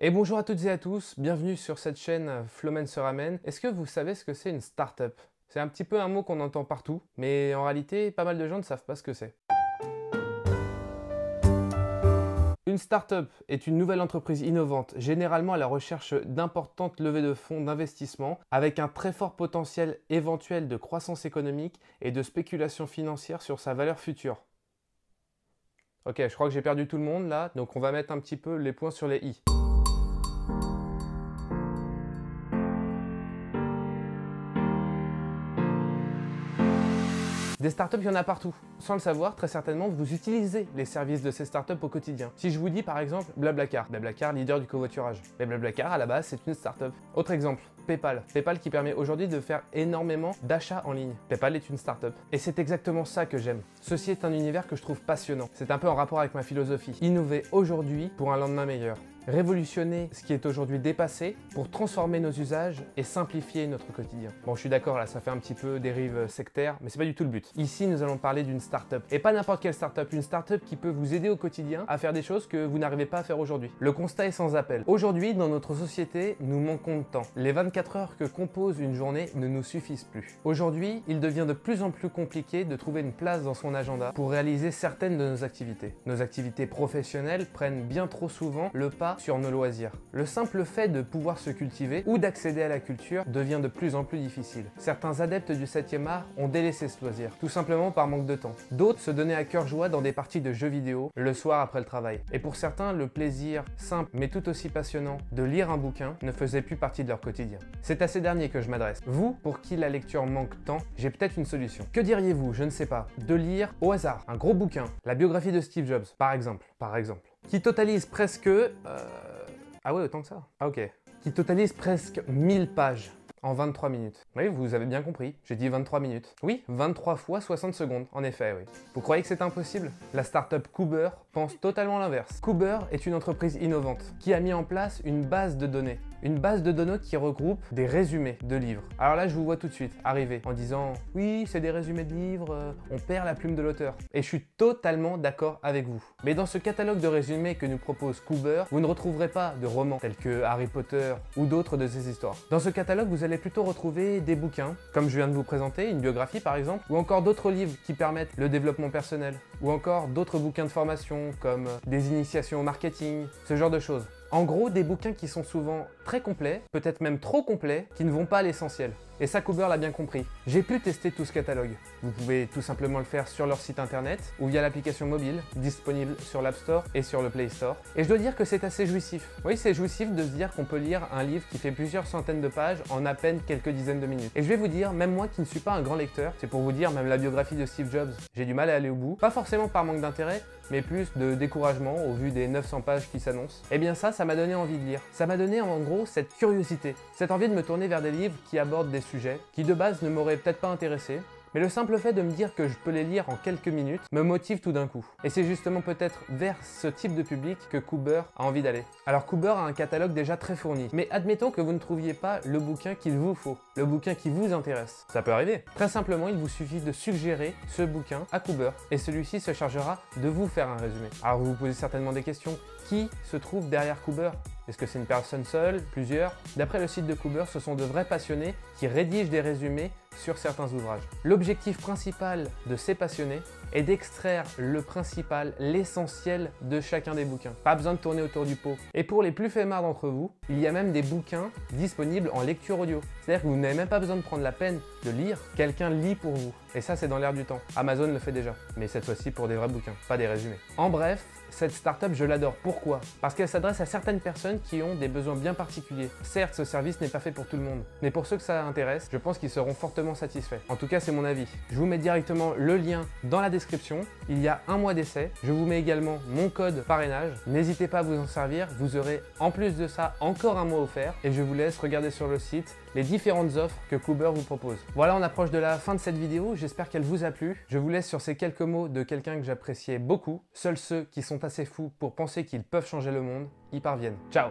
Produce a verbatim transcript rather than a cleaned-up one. Et bonjour à toutes et à tous, bienvenue sur cette chaîne Flomen se ramène. Est-ce que vous savez ce que c'est une start-up? C'est un petit peu un mot qu'on entend partout, mais en réalité, pas mal de gens ne savent pas ce que c'est. Une start-up est une nouvelle entreprise innovante, généralement à la recherche d'importantes levées de fonds d'investissement, avec un très fort potentiel éventuel de croissance économique et de spéculation financière sur sa valeur future. Ok, je crois que j'ai perdu tout le monde là, donc on va mettre un petit peu les points sur les i. Des startups, il y en a partout. Sans le savoir, très certainement, vous utilisez les services de ces startups au quotidien. Si je vous dis par exemple BlaBlaCar, BlaBlaCar leader du covoiturage. Mais BlaBlaCar, à la base, c'est une startup. Autre exemple, PayPal. PayPal qui permet aujourd'hui de faire énormément d'achats en ligne. PayPal est une startup. Et c'est exactement ça que j'aime. Ceci est un univers que je trouve passionnant. C'est un peu en rapport avec ma philosophie. Innover aujourd'hui pour un lendemain meilleur. Révolutionner ce qui est aujourd'hui dépassé pour transformer nos usages et simplifier notre quotidien. Bon, je suis d'accord, là, ça fait un petit peu dérive sectaire, mais c'est pas du tout le but. Ici, nous allons parler d'une start-up. Et pas n'importe quelle start-up, une start-up qui peut vous aider au quotidien à faire des choses que vous n'arrivez pas à faire aujourd'hui. Le constat est sans appel. Aujourd'hui, dans notre société, nous manquons de temps. Les vingt-quatre heures que compose une journée ne nous suffisent plus. Aujourd'hui, il devient de plus en plus compliqué de trouver une place dans son agenda pour réaliser certaines de nos activités. Nos activités professionnelles prennent bien trop souvent le pas sur nos loisirs. Le simple fait de pouvoir se cultiver ou d'accéder à la culture devient de plus en plus difficile. Certains adeptes du septième art ont délaissé ce loisir, tout simplement par manque de temps. D'autres se donnaient à cœur joie dans des parties de jeux vidéo le soir après le travail. Et pour certains, le plaisir simple mais tout aussi passionnant de lire un bouquin ne faisait plus partie de leur quotidien. C'est à ces derniers que je m'adresse. Vous, pour qui la lecture manque tant, j'ai peut-être une solution. Que diriez-vous, je ne sais pas, de lire au hasard un gros bouquin, la biographie de Steve Jobs, par exemple, par exemple. Qui totalise presque... Euh... Ah ouais, autant que ça. Ah ok. Qui totalise presque mille pages en vingt-trois minutes. Oui, vous avez bien compris, j'ai dit vingt-trois minutes. Oui, vingt-trois fois soixante secondes, en effet, oui. Vous croyez que c'est impossible? La startup Koober pense totalement l'inverse. Koober est une entreprise innovante qui a mis en place une base de données. Une base de données qui regroupe des résumés de livres. Alors là, je vous vois tout de suite arriver en disant « Oui, c'est des résumés de livres, euh, on perd la plume de l'auteur. » Et je suis totalement d'accord avec vous. Mais dans ce catalogue de résumés que nous propose Koober, vous ne retrouverez pas de romans tels que Harry Potter ou d'autres de ces histoires. Dans ce catalogue, vous allez plutôt retrouver des bouquins, comme je viens de vous présenter, une biographie par exemple, ou encore d'autres livres qui permettent le développement personnel, ou encore d'autres bouquins de formation comme des initiations au marketing, ce genre de choses. En gros, des bouquins qui sont souvent très complets, peut-être même trop complets, qui ne vont pas à l'essentiel. Et ça, Koober l'a bien compris. J'ai pu tester tout ce catalogue. Vous pouvez tout simplement le faire sur leur site internet ou via l'application mobile, disponible sur l'App Store et sur le Play Store. Et je dois dire que c'est assez jouissif. Oui, c'est jouissif de se dire qu'on peut lire un livre qui fait plusieurs centaines de pages en à peine quelques dizaines de minutes. Et je vais vous dire, même moi qui ne suis pas un grand lecteur, c'est pour vous dire, même la biographie de Steve Jobs, j'ai du mal à aller au bout. Pas forcément par manque d'intérêt, mais plus de découragement au vu des neuf cents pages qui s'annoncent. Et bien ça, ça m'a donné envie de lire. Ça m'a donné en gros cette curiosité, cette envie de me tourner vers des livres qui abordent des sujets qui de base ne m'auraient peut-être pas intéressé, mais le simple fait de me dire que je peux les lire en quelques minutes me motive tout d'un coup. Et c'est justement peut-être vers ce type de public que Koober a envie d'aller. Alors Koober a un catalogue déjà très fourni, mais admettons que vous ne trouviez pas le bouquin qu'il vous faut, le bouquin qui vous intéresse. Ça peut arriver. Très simplement, il vous suffit de suggérer ce bouquin à Koober, et celui-ci se chargera de vous faire un résumé. Alors vous vous posez certainement des questions. Qui se trouve derrière Koober ? Est-ce que c'est une personne seule, plusieurs? D'après le site de Koober, ce sont de vrais passionnés qui rédigent des résumés sur certains ouvrages. L'objectif principal de ces passionnés est d'extraire le principal, l'essentiel de chacun des bouquins. Pas besoin de tourner autour du pot. Et pour les plus flemmards d'entre vous, il y a même des bouquins disponibles en lecture audio. C'est-à-dire que vous n'avez même pas besoin de prendre la peine de lire, quelqu'un lit pour vous. Et ça, c'est dans l'air du temps. Amazon le fait déjà, mais cette fois-ci pour des vrais bouquins, pas des résumés. En bref, cette startup, je l'adore. Pourquoi? Parce qu'elle s'adresse à certaines personnes qui ont des besoins bien particuliers. Certes, ce service n'est pas fait pour tout le monde, mais pour ceux que ça intéresse, je pense qu'ils seront fortement satisfaits. En tout cas, c'est mon avis. Je vous mets directement le lien dans la description. Il y a un mois d'essai. Je vous mets également mon code parrainage. N'hésitez pas à vous en servir. Vous aurez en plus de ça encore un mois offert. Et je vous laisse regarder sur le site les différentes offres que Koober vous propose. Voilà, on approche de la fin de cette vidéo. J'espère qu'elle vous a plu. Je vous laisse sur ces quelques mots de quelqu'un que j'appréciais beaucoup. Seuls ceux qui sont assez fous pour penser qu'ils peuvent changer le monde y parviennent. Ciao!